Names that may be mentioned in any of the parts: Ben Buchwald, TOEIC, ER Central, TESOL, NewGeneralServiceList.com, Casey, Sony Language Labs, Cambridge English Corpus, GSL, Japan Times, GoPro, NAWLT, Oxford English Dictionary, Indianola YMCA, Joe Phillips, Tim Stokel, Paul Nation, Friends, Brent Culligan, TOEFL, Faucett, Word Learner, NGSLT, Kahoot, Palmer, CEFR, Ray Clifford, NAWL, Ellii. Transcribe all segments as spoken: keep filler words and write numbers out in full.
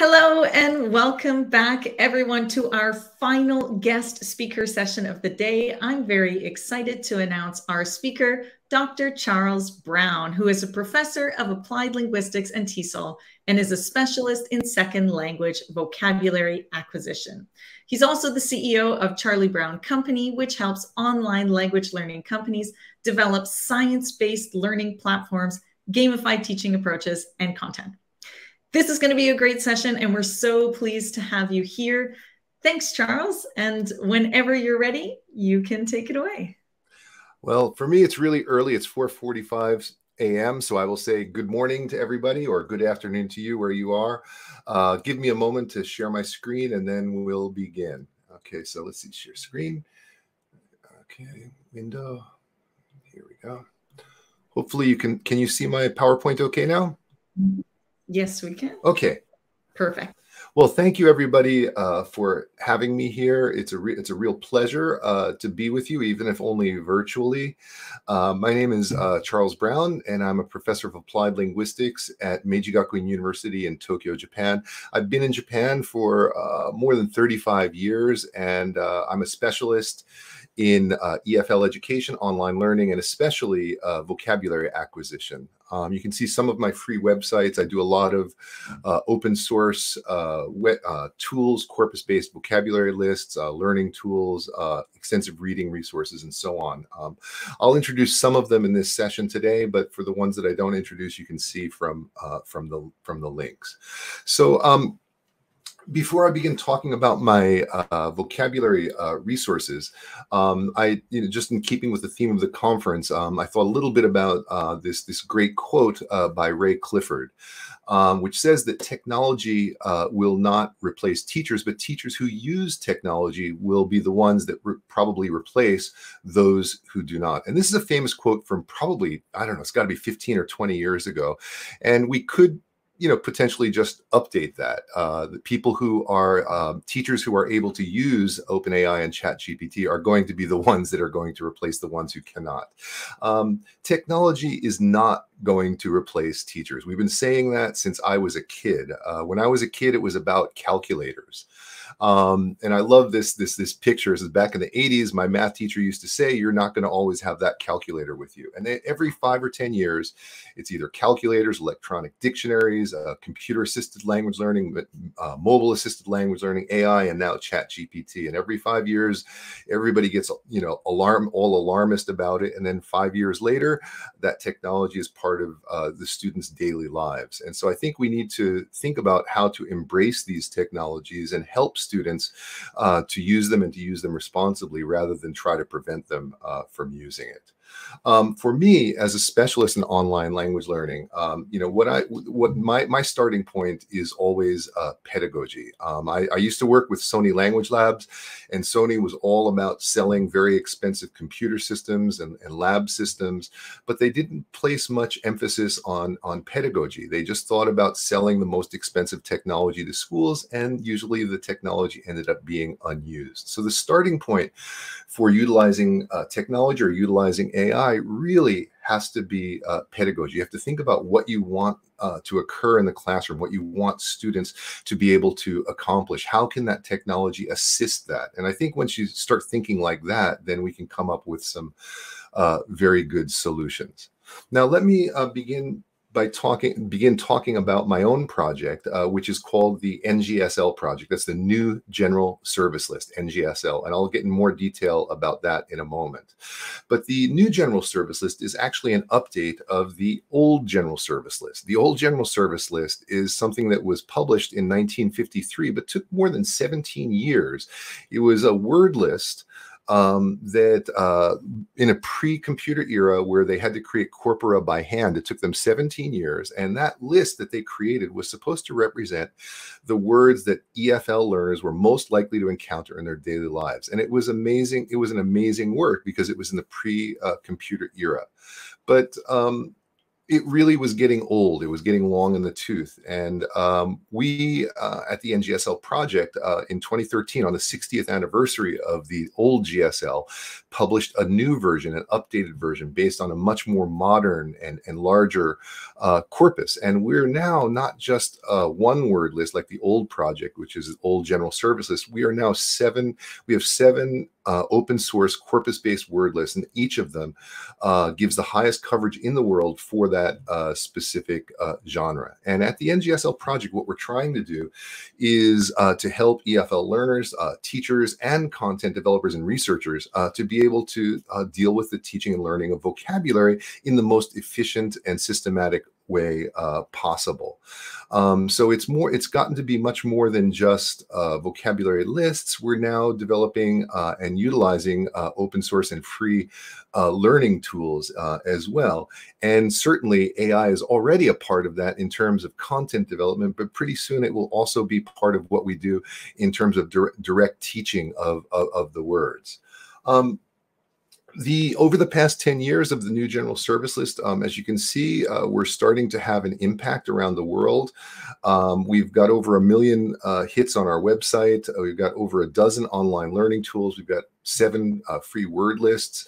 Hello and welcome back, everyone, to our final guest speaker session of the day. I'm very excited to announce our speaker, Doctor Charles Browne, who is a professor of applied linguistics and TESOL and is a specialist in second language vocabulary acquisition. He's also the C E O of Charlie Browne Company, which helps online language learning companies develop science-based learning platforms, gamified teaching approaches, and content. This is going to be a great session, and we're so pleased to have you here. Thanks, Charles. And whenever you're ready, you can take it away. Well, for me, it's really early. It's four forty-five a m So I will say good morning to everybody, or good afternoon to you where you are. Uh, give me a moment to share my screen, and then we'll begin. OK, so let's see, share screen. OK, window. Here we go. Hopefully you can, can you see my PowerPoint OK now? Yes, we can. Okay. Perfect. Well, thank you, everybody, uh, for having me here. It's a, re it's a real pleasure uh, to be with you, even if only virtually. Uh, my name is uh, Charles Browne, and I'm a professor of applied linguistics at Meiji Gakuin University in Tokyo, Japan. I've been in Japan for uh, more than thirty-five years, and uh, I'm a specialist in uh, E F L education, online learning, and especially uh, vocabulary acquisition. Um, you can see some of my free websites. I do a lot of uh, open source uh, wet, uh, tools, corpus-based vocabulary lists, uh, learning tools, uh, extensive reading resources, and so on. Um, I'll introduce some of them in this session today, but for the ones that I don't introduce, you can see from uh, from the from the links. So. Um, Before I begin talking about my uh, vocabulary uh, resources, um, I, you know, just in keeping with the theme of the conference, um, I thought a little bit about uh, this this great quote uh, by Ray Clifford, um, which says that technology uh, will not replace teachers, but teachers who use technology will be the ones that re probably replace those who do not. And this is a famous quote from probably, I don't know, it's got to be fifteen or twenty years ago, and we could, you know, potentially just update that. Uh, the people who are uh, teachers who are able to use OpenAI and ChatGPT are going to be the ones that are going to replace the ones who cannot. Um, technology is not going to replace teachers. We've been saying that since I was a kid. Uh, when I was a kid, it was about calculators. Um, and I love this, this, this picture. This is back in the eighties. My math teacher used to say, you're not going to always have that calculator with you. And they, every five or ten years, it's either calculators, electronic dictionaries, uh, computer assisted language learning, uh, mobile assisted language learning, A I, and now ChatGPT. And every five years, everybody gets, you know, alarm, all alarmist about it. And then five years later, that technology is part of uh, the students' daily lives. And so I think we need to think about how to embrace these technologies and help students uh, to use them and to use them responsibly rather than try to prevent them uh, from using it. Um, for me, as a specialist in online language learning, um, you know, what I, what my, my starting point is always uh, pedagogy. Um, I, I used to work with Sony Language Labs, and Sony was all about selling very expensive computer systems and, and lab systems, but they didn't place much emphasis on, on pedagogy. They just thought about selling the most expensive technology to schools, and usually the technology ended up being unused. So the starting point for utilizing uh, technology or utilizing A I really has to be uh, pedagogy. You have to think about what you want uh, to occur in the classroom, what you want students to be able to accomplish. How can that technology assist that? And I think once you start thinking like that, then we can come up with some uh, very good solutions. Now, let me uh, begin by talking, begin talking about my own project, uh, which is called the N G S L project. That's the New General Service List, N G S L, and I'll get in more detail about that in a moment. But the New General Service List is actually an update of the Old General Service List. The Old General Service List is something that was published in nineteen fifty-three, but took more than seventeen years. It was a word list Um, that uh, in a pre-computer era where they had to create corpora by hand, it took them seventeen years. And that list that they created was supposed to represent the words that E F L learners were most likely to encounter in their daily lives. And it was amazing. It was an amazing work because it was in the pre-computer era. But um, it really was getting old. It was getting long in the tooth. And um, we uh, at the N G S L project uh, in twenty thirteen, on the sixtieth anniversary of the old G S L, published a new version, an updated version based on a much more modern and, and larger uh, corpus. And we're now not just a one word list like the old project, which is an old general service list. We are now seven, we have seven Uh, open source corpus-based word lists, and each of them uh, gives the highest coverage in the world for that uh, specific uh, genre. And at the N G S L project, what we're trying to do is uh, to help E F L learners, uh, teachers, and content developers and researchers uh, to be able to uh, deal with the teaching and learning of vocabulary in the most efficient and systematic way uh, possible. Um, so it's more, it's gotten to be much more than just uh, vocabulary lists. We're now developing uh, and utilizing uh, open source and free uh, learning tools uh, as well. And certainly A I is already a part of that in terms of content development, but pretty soon it will also be part of what we do in terms of dire- direct teaching of, of, of the words. Um, The over the past ten years of the new general service list, um, as you can see, uh, we're starting to have an impact around the world. Um, we've got over a million uh, hits on our website. Uh, we've got over a dozen online learning tools. We've got seven uh, free word lists.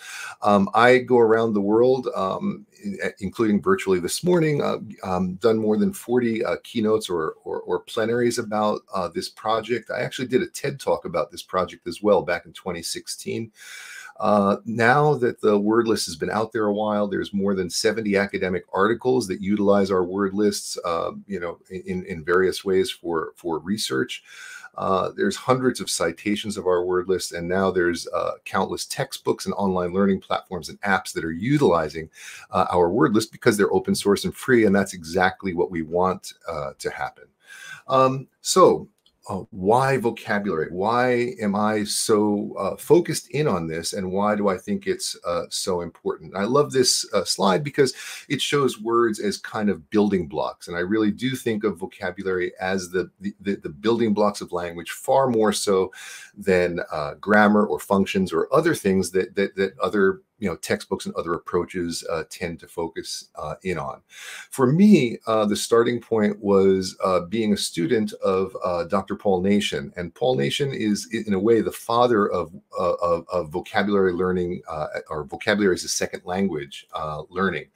Um, I go around the world, um, in, including virtually this morning, uh, um, done more than forty uh, keynotes or, or, or plenaries about uh, this project. I actually did a TED Talk about this project as well back in twenty sixteen. Uh, now that the word list has been out there a while, there's more than seventy academic articles that utilize our word lists, uh, you know, in, in various ways for, for research. Uh, there's hundreds of citations of our word list, and now there's uh, countless textbooks and online learning platforms and apps that are utilizing uh, our word list because they're open source and free, and that's exactly what we want uh, to happen. Um, so. Uh, why vocabulary? Why am I so uh, focused in on this, and why do I think it's uh, so important? I love this uh, slide because it shows words as kind of building blocks, and I really do think of vocabulary as the the, the building blocks of language, far more so than uh, grammar or functions or other things that that, that other you know, textbooks and other approaches uh, tend to focus uh, in on. For me, uh, the starting point was uh, being a student of uh, Doctor Paul Nation. And Paul Nation is, in a way, the father of, uh, of, of vocabulary learning, uh, or vocabulary as a second language uh, learning.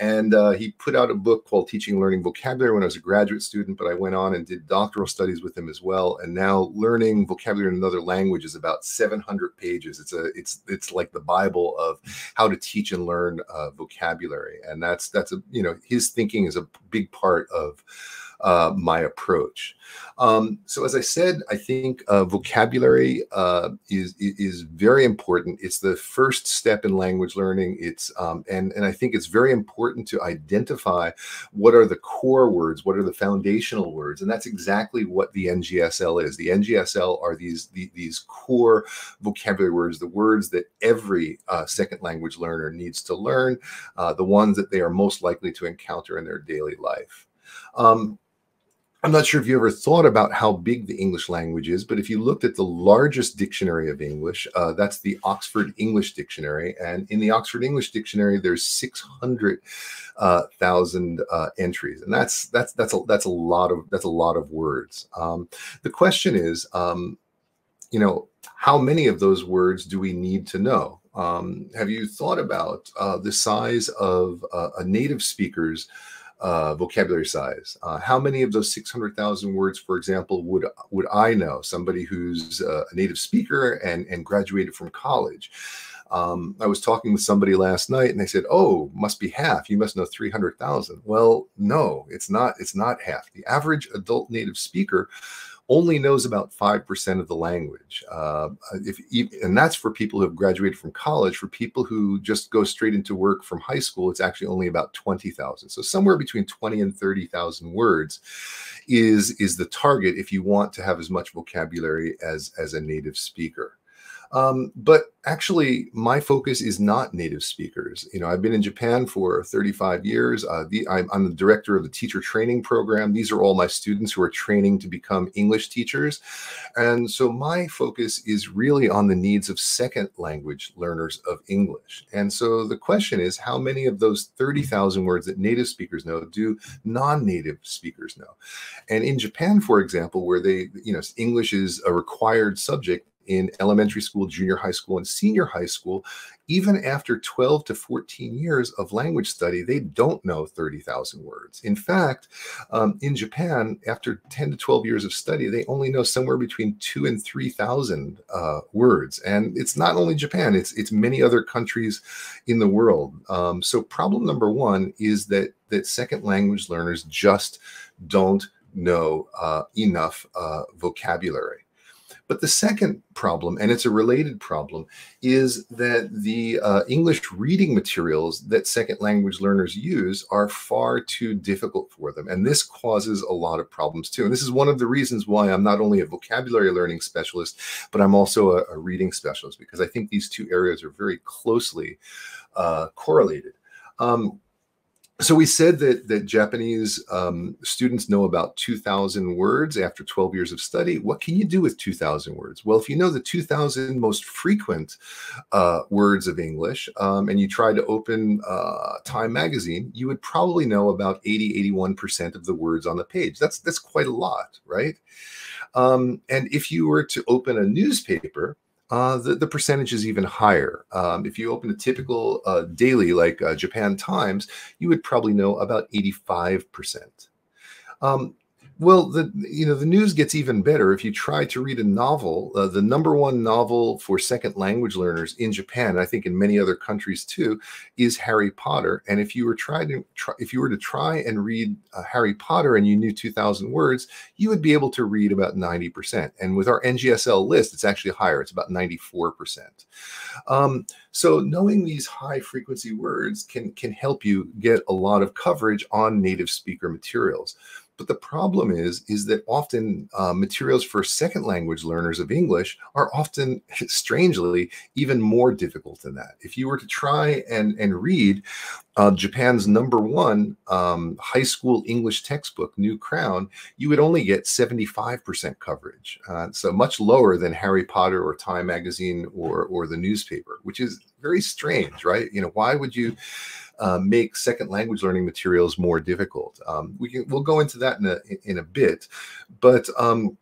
And uh, he put out a book called Teaching and Learning Vocabulary when I was a graduate student, but I went on and did doctoral studies with him as well. And now Learning Vocabulary in Another Language is about seven hundred pages. It's a, it's, it's like the Bible of how to teach and learn uh, vocabulary. And that's, that's a, you know, his thinking is a big part of uh, my approach. Um, so as I said, I think uh, vocabulary uh, is, is very important. It's the first step in language learning. It's, um, and, and I think it's very important to identify what are the core words, what are the foundational words, and that's exactly what the N G S L is. The N G S L are these the, these core vocabulary words, the words that every uh, second language learner needs to learn, uh, the ones that they are most likely to encounter in their daily life. Um, I'm not sure if you ever thought about how big the English language is, but if you looked at the largest dictionary of English, uh, that's the Oxford English Dictionary. And in the Oxford English Dictionary, there's six hundred thousand uh, uh, entries. And that's, that's, that's, a, that's, a lot of, that's a lot of words. Um, the question is, um, you know, how many of those words do we need to know? Um, have you thought about uh, the size of uh, a native speaker's Uh, vocabulary size? Uh, how many of those six hundred thousand words, for example, would would I know? Somebody who's uh, a native speaker and, and graduated from college. Um, I was talking with somebody last night, and they said, "Oh, must be half. You must know three hundred thousand." Well, no, it's not. It's not half. The average adult native speaker only knows about five percent of the language. Uh, if, and that's for people who have graduated from college. For people who just go straight into work from high school, it's actually only about twenty thousand. So somewhere between twenty and thirty thousand words is, is the target if you want to have as much vocabulary as, as a native speaker. Um, but actually, my focus is not native speakers. You know, I've been in Japan for thirty-five years. Uh, the, I'm, I'm the director of the teacher training program. These are all my students who are training to become English teachers. And so my focus is really on the needs of second language learners of English. And so the question is, how many of those thirty thousand words that native speakers know do non-native speakers know? And in Japan, for example, where they, you know, English is a required subject, in elementary school, junior high school, and senior high school, even after twelve to fourteen years of language study, they don't know thirty thousand words. In fact, um, in Japan, after ten to twelve years of study, they only know somewhere between two and three thousand uh, words. And it's not only Japan, it's, it's many other countries in the world. Um, so problem number one is that, that second language learners just don't know uh, enough uh, vocabulary. But the second problem, and it's a related problem, is that the uh, English reading materials that second language learners use are far too difficult for them. And this causes a lot of problems too. And this is one of the reasons why I'm not only a vocabulary learning specialist, but I'm also a, a reading specialist, because I think these two areas are very closely uh, correlated. Um, So we said that, that Japanese um, students know about two thousand words after twelve years of study. What can you do with two thousand words? Well, if you know the two thousand most frequent uh, words of English um, and you try to open uh, Time Magazine, you would probably know about eighty, eighty-one percent of the words on the page. That's, that's quite a lot, right? Um, and if you were to open a newspaper, Uh, the, the percentage is even higher. Um, if you open a typical uh, daily like uh, Japan Times, you would probably know about eighty-five percent. Um, well, the, you know, the news gets even better. If you try to read a novel, uh, the number one novel for second language learners in Japan, and I think in many other countries too, is Harry Potter. And if you were trying to try, if you were to try and read uh, Harry Potter and you knew two thousand words, you would be able to read about ninety percent. And with our N G S L list, it's actually higher. It's about ninety-four percent. Um, so knowing these high frequency words can can help you get a lot of coverage on native speaker materials. But the problem is, is that often uh, materials for second language learners of English are often, strangely, even more difficult than that. If you were to try and, and read uh, Japan's number one um, high school English textbook, New Crown, you would only get seventy-five percent coverage. Uh, so much lower than Harry Potter or Time Magazine or, or the newspaper, which is very strange, right? You know, why would you... Uh, make second language learning materials more difficult. Um, we can, we'll go into that in a, in a bit, but um,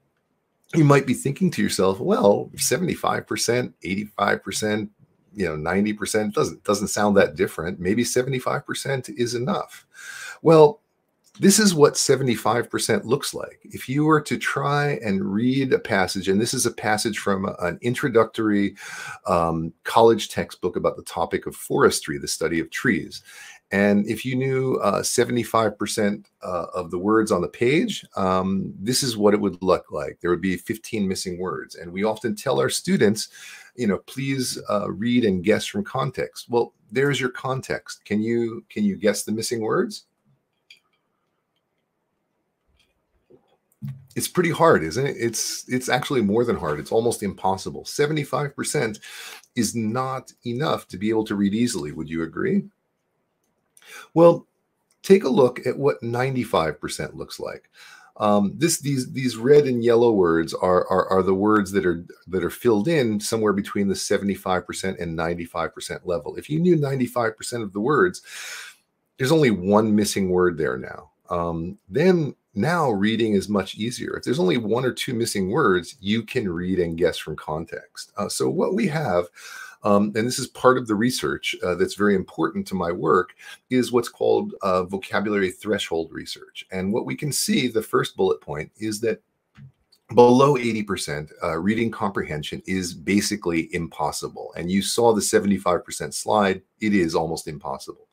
you might be thinking to yourself, well, seventy-five percent, eighty-five percent, you know, ninety percent doesn't, doesn't sound that different. Maybe seventy-five percent is enough. Well, this is what seventy-five percent looks like. If you were to try and read a passage, and this is a passage from an introductory um, college textbook about the topic of forestry, the study of trees. And if you knew uh, seventy-five percent uh, of the words on the page, um, this is what it would look like. There would be fifteen missing words. And we often tell our students, you know, please uh, read and guess from context. Well, there's your context. Can you, can you guess the missing words? It's pretty hard, isn't it? It's it's actually more than hard. It's almost impossible. seventy-five percent is not enough to be able to read easily. Would you agree? Well, take a look at what ninety-five percent looks like. Um, this these these red and yellow words are, are are the words that are that are filled in somewhere between the seventy-five percent and ninety-five percent level. If you knew ninety-five percent of the words, there's only one missing word there now. Um, then now reading is much easier. If there's only one or two missing words, you can read and guess from context. Uh, so what we have, um, and this is part of the research uh, that's very important to my work, is what's called uh, vocabulary threshold research. And what we can see, the first bullet point, is that below eighty percent, uh, reading comprehension is basically impossible. And you saw the seventy-five percent slide, it is almost impossible.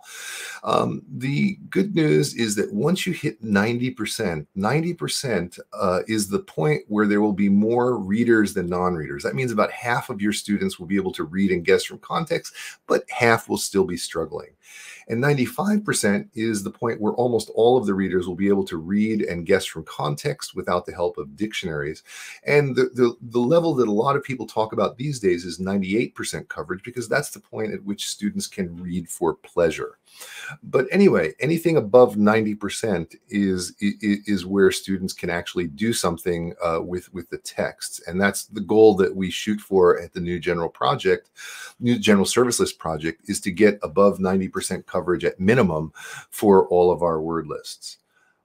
Um, the good news is that once you hit ninety percent, ninety percent uh, is the point where there will be more readers than non-readers. That means about half of your students will be able to read and guess from context, but half will still be struggling. And ninety-five percent is the point where almost all of the readers will be able to read and guess from context without the help of dictionaries. And the, the, the level that a lot of people talk about these days is ninety-eight percent coverage, because that's the point at which students can read for pleasure. But anyway, anything above ninety percent is, is, is where students can actually do something uh, with, with the texts. And that's the goal that we shoot for at the new general project, new general service list project, is to get above ninety percent coverage at minimum for all of our word lists.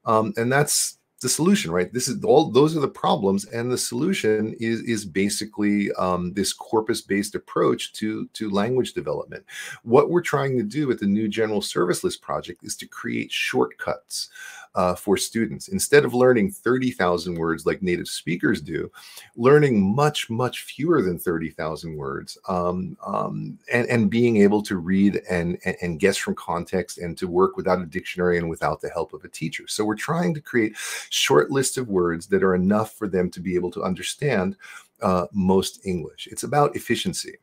Um, and that's the solution, right? This is all, those are the problems, and the solution is is basically um, this corpus-based approach to to language development. What we're trying to do with the new general service list project is to create shortcuts uh, for students. Instead of learning thirty thousand words like native speakers do, learning much much fewer than thirty thousand words, um, um, and and being able to read and, and and guess from context and to work without a dictionary and without the help of a teacher. So we're trying to create short lists of words that are enough for them to be able to understand uh, most English. It's about efficiency.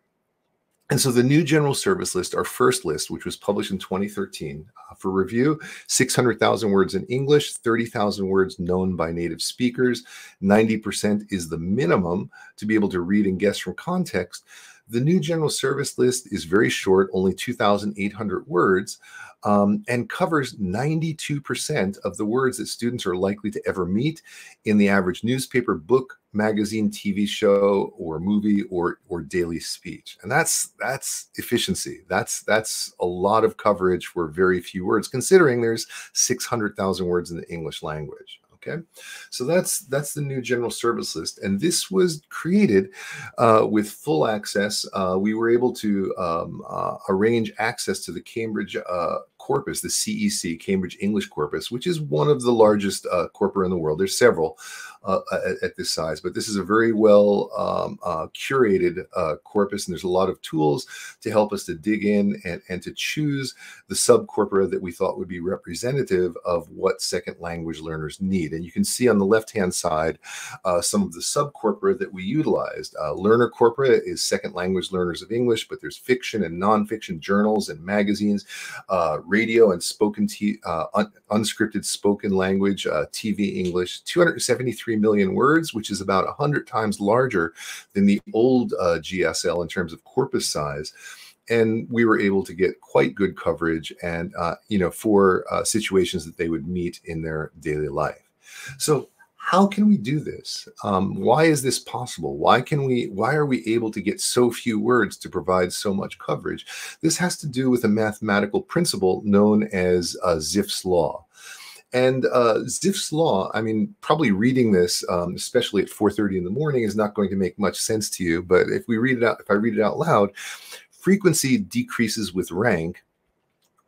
And so the new general service list, our first list, which was published in twenty thirteen uh, for review, six hundred thousand words in English, thirty thousand words known by native speakers, ninety percent is the minimum to be able to read and guess from context. The new general service list is very short, only two thousand eight hundred words, um, and covers ninety-two percent of the words that students are likely to ever meet in the average newspaper, book, magazine, T V show, or movie, or or daily speech. And that's that's efficiency. That's that's a lot of coverage for very few words, considering there's six hundred thousand words in the English language. Okay, so that's that's the new general service list, and this was created uh, with full access. Uh, we were able to um, uh, arrange access to the Cambridge uh, Corpus, the C E C, Cambridge English Corpus, which is one of the largest uh, corpora in the world. There's several uh, at, at this size, but this is a very well um, uh, curated uh, corpus, and there's a lot of tools to help us to dig in and, and to choose the subcorpora that we thought would be representative of what second language learners need. And you can see on the left-hand side uh, some of the subcorpora that we utilized. Uh, learner corpora is second language learners of English, but there's fiction and nonfiction, journals and magazines, uh, radio and spoken t uh, un unscripted spoken language, uh, T V English, two hundred seventy-three million words, which is about one hundred times larger than the old uh, G S L in terms of corpus size. And we were able to get quite good coverage and, uh, you know, for uh, situations that they would meet in their daily life. So how can we do this? Um, why is this possible? Why can we, why are we able to get so few words to provide so much coverage? This has to do with a mathematical principle known as uh, Zipf's law. And uh, Zipf's law, I mean, probably reading this, um, especially at four thirty in the morning, is not going to make much sense to you. But if we read it out, if I read it out loud, frequency decreases with rank.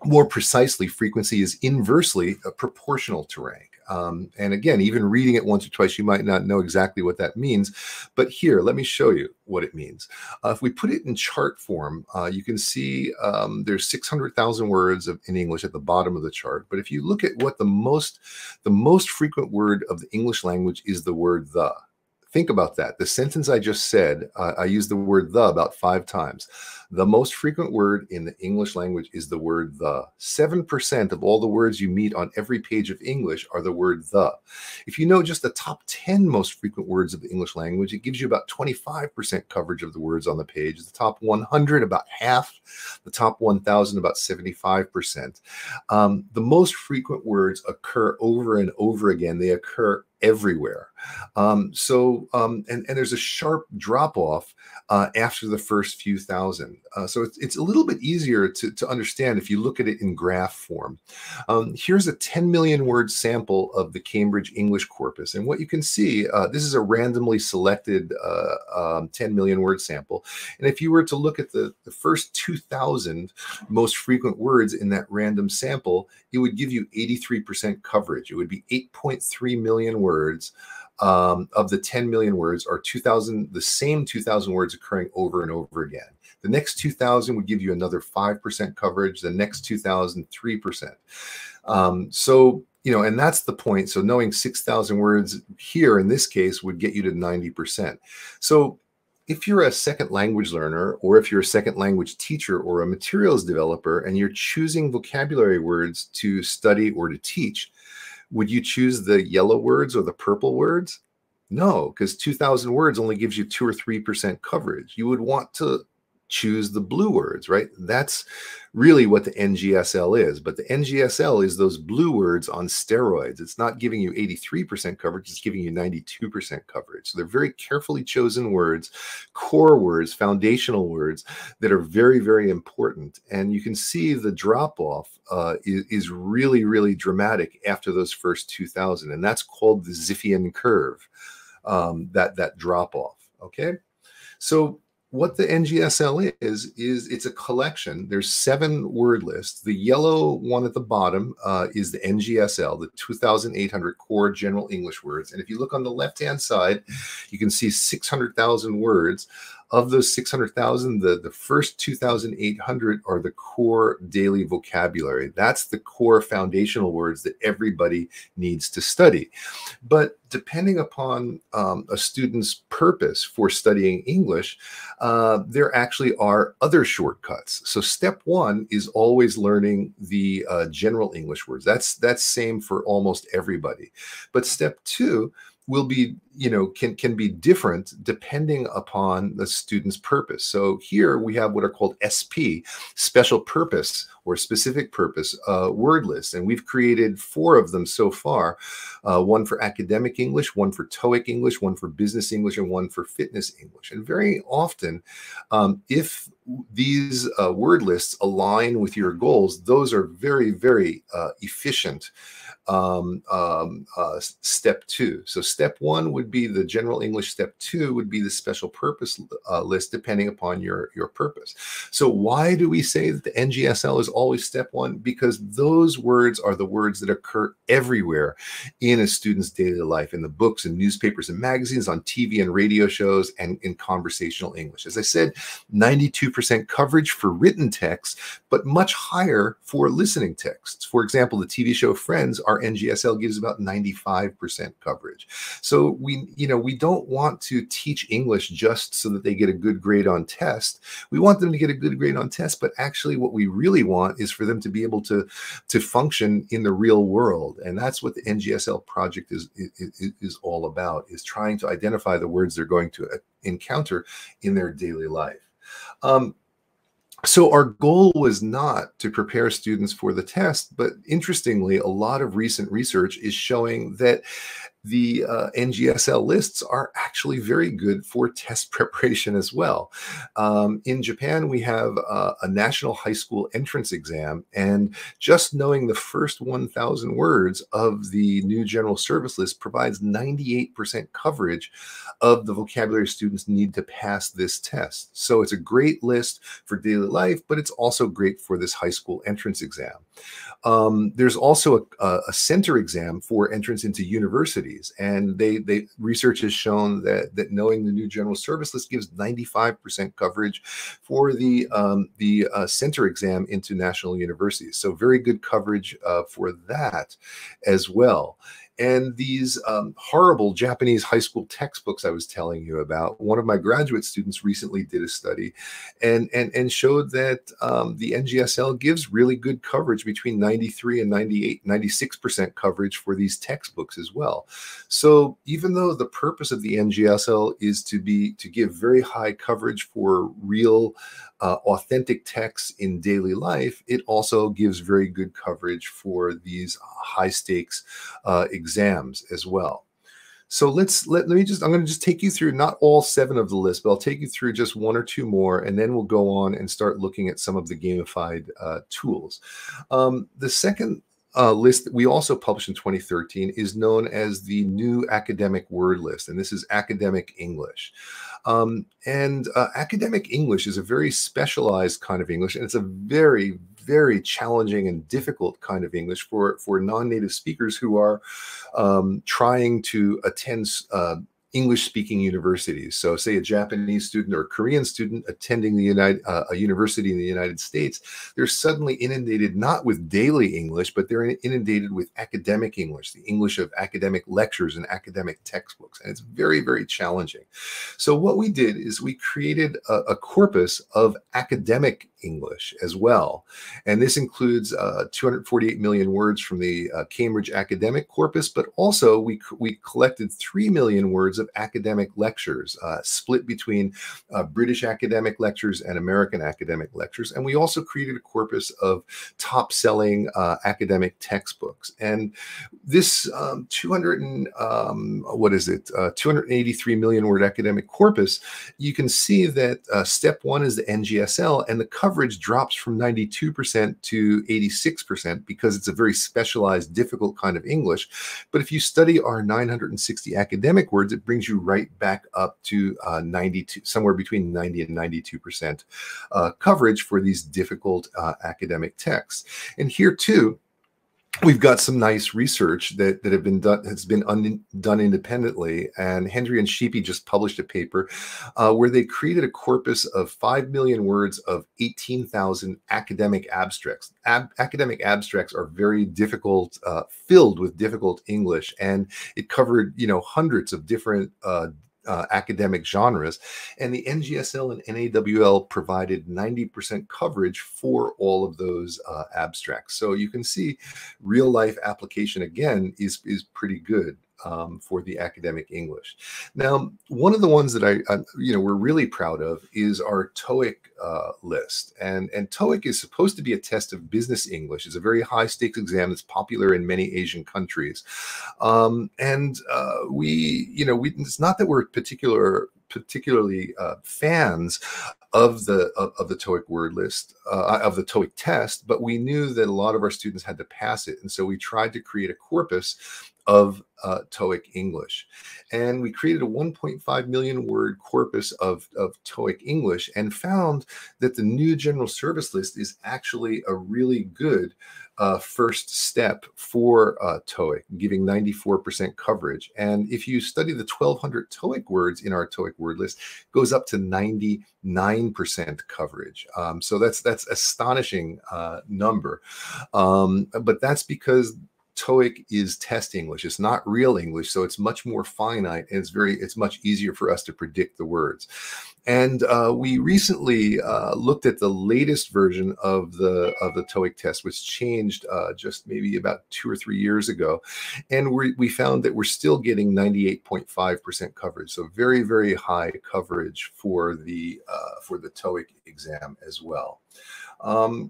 More precisely, frequency is inversely proportional to rank. Um, and again, even reading it once or twice, you might not know exactly what that means. But here, let me show you what it means. Uh, if we put it in chart form, uh, you can see um, there's six hundred thousand words of, in English at the bottom of the chart. But if you look at what the most, the most frequent word of the English language is, the word the. Think about that. The sentence I just said, uh, I used the word the about five times. The most frequent word in the English language is the word the. seven percent of all the words you meet on every page of English are the word the. If you know just the top ten most frequent words of the English language, it gives you about twenty-five percent coverage of the words on the page. The top one hundred, about half. The top one thousand, about seventy-five percent. Um, the most frequent words occur over and over again. They occur everywhere. Um, so, um, and, and there's a sharp drop off uh, after the first few thousand. Uh, so it's, it's a little bit easier to, to understand if you look at it in graph form. Um, here's a ten million word sample of the Cambridge English Corpus. And what you can see, uh, this is a randomly selected uh, um, ten million word sample. And if you were to look at the, the first two thousand most frequent words in that random sample, it would give you eighty-three percent coverage. It would be eight point three million words. Words um, of the ten million words are two thousand, the same two thousand words occurring over and over again. The next two thousand would give you another five percent coverage. The next two thousand, three percent. Um, so, you know, and that's the point. So knowing six thousand words here in this case would get you to ninety percent. So if you're a second language learner, or if you're a second language teacher or a materials developer, and you're choosing vocabulary words to study or to teach, would you choose the yellow words or the purple words? No, because two thousand words only gives you two or three percent coverage. You would want to choose the blue words, right? That's really what the N G S L is. But the N G S L is those blue words on steroids. It's not giving you eighty-three percent coverage. It's giving you ninety-two percent coverage. So they're very carefully chosen words, core words, foundational words that are very, very important. And you can see the drop-off uh, is, is really, really dramatic after those first two thousand. And that's called the Zipfian curve, um, that, that drop-off, okay? So what the N G S L is, is it's a collection. There's seven word lists. The yellow one at the bottom uh, is the N G S L, the two thousand eight hundred core general English words. And if you look on the left-hand side, you can see six hundred thousand words. Of those six hundred thousand, the, the first two thousand eight hundred are the core daily vocabulary. That's the core foundational words that everybody needs to study. But depending upon um, a student's purpose for studying English, uh, there actually are other shortcuts. So step one is always learning the uh, general English words. That's, that's same for almost everybody. But step two will be, you know, can, can be different depending upon the student's purpose. So here we have what are called S P, special purpose or specific purpose uh, word lists. And we've created four of them so far, uh, one for academic English, one for TOEIC English, one for business English, and one for fitness English. And very often, um, if these uh, word lists align with your goals, those are very, very uh, efficient um, um, uh, step two. So step one would be the general English. Step two would be the special purpose uh, list, depending upon your, your purpose. So why do we say that the N G S L is always step one? Because those words are the words that occur everywhere in a student's daily life, in the books and newspapers and magazines, on T V and radio shows, and in conversational English. As I said, ninety-two percent coverage for written text, but much higher for listening texts. For example, the T V show Friends, our N G S L gives about ninety-five percent coverage. So we, you know, we don't want to teach English just so that they get a good grade on test. We want them to get a good grade on test, but actually what we really want is for them to be able to, to function in the real world. And that's what the N G S L project is, is, is all about, is trying to identify the words they're going to encounter in their daily life. Um, So our goal was not to prepare students for the test, but interestingly, a lot of recent research is showing that the uh, N G S L lists are actually very good for test preparation as well. Um, in Japan, we have uh, a national high school entrance exam, and just knowing the first one thousand words of the new general service list provides ninety-eight percent coverage of the vocabulary students need to pass this test. So it's a great list for daily life, but it's also great for this high school entrance exam. Um, there's also a, a center exam for entrance into university. And they, they research has shown that that knowing the new general service list gives ninety-five percent coverage for the um, the uh, center exam into national universities. So very good coverage uh, for that as well. And these um, horrible Japanese high school textbooks I was telling you about, one of my graduate students recently did a study and, and, and showed that um, the N G S L gives really good coverage, between ninety-three and ninety-eight, ninety-six percent coverage for these textbooks as well. So even though the purpose of the N G S L is to be to give very high coverage for real uh, authentic texts in daily life, it also gives very good coverage for these high stakes uh, exams as well. So let's let, let me just I'm going to just take you through not all seven of the list, but I'll take you through just one or two more, and then we'll go on and start looking at some of the gamified uh, tools. Um, the second Uh, list that we also published in twenty thirteen is known as the New Academic Word List, and this is academic English. Um, and uh, academic English is a very specialized kind of English, and it's a very, very challenging and difficult kind of English for, for non-native speakers who are um, trying to attend uh, English-speaking universities. So say a Japanese student or a Korean student attending the United, uh, a university in the United States, they're suddenly inundated not with daily English, but they're inundated with academic English, the English of academic lectures and academic textbooks. And it's very, very challenging. So what we did is we created a, a corpus of academic English as well. And this includes uh, two hundred forty-eight million words from the uh, Cambridge academic corpus, but also we, we collected three million words of academic lectures, uh, split between uh, British academic lectures and American academic lectures. And we also created a corpus of top-selling uh, academic textbooks. And this um, two hundred and, um, what is it, uh, two hundred eighty-three million word academic corpus, you can see that uh, step one is the N G S L, and the coverage drops from ninety-two percent to eighty-six percent because it's a very specialized, difficult kind of English. But if you study our nine hundred sixty academic words, it brings you right back up to uh, ninety-two, somewhere between ninety and ninety-two percent uh, coverage for these difficult uh, academic texts. And here too, we've got some nice research that, that have been done, has been un, done independently, and Hendry and Sheepy just published a paper uh, where they created a corpus of five million words of eighteen thousand academic abstracts. Ab, academic abstracts are very difficult, uh, filled with difficult English, and it covered, you know, hundreds of different uh, Uh, academic genres, and the N G S L and N A W L provided ninety percent coverage for all of those uh, abstracts. So you can see real life application again is, is pretty good um, for the academic English. Now, one of the ones that I, I you know, we're really proud of is our TOEIC uh, list. And, and TOEIC is supposed to be a test of business English. It's a very high stakes exam that's popular in many Asian countries. Um, and uh, we, you know, we, it's not that we're particular particularly uh, fans of the of, of the TOEIC word list, uh, of the TOEIC test, but we knew that a lot of our students had to pass it. And so we tried to create a corpus of uh, TOEIC English. And we created a one point five million word corpus of, of TOEIC English, and found that the new general service list is actually a really good uh, first step for uh, TOEIC, giving ninety-four percent coverage. And if you study the twelve hundred TOEIC words in our TOEIC word list, it goes up to ninety-nine percent coverage. Um, so that's, that's astonishing uh, number. Um, but that's because TOEIC is test English. It's not real English, so it's much more finite, and it's very, it's much easier for us to predict the words. And uh, we recently uh, looked at the latest version of the of the TOEIC test, which changed uh, just maybe about two or three years ago, and we we found that we're still getting ninety-eight point five percent coverage. So very, very high coverage for the uh, for the TOEIC exam as well. Um,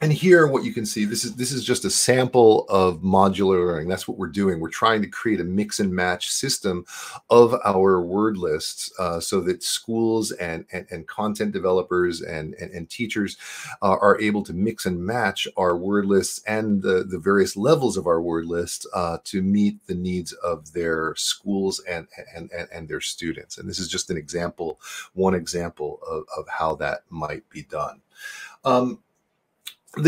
And here, what you can see, this is this is just a sample of modular learning. That's what we're doing. We're trying to create a mix and match system of our word lists uh, so that schools and, and, and content developers and, and, and teachers uh, are able to mix and match our word lists and the, the various levels of our word lists uh, to meet the needs of their schools and, and, and, and their students. And this is just an example, one example of, of how that might be done. Um,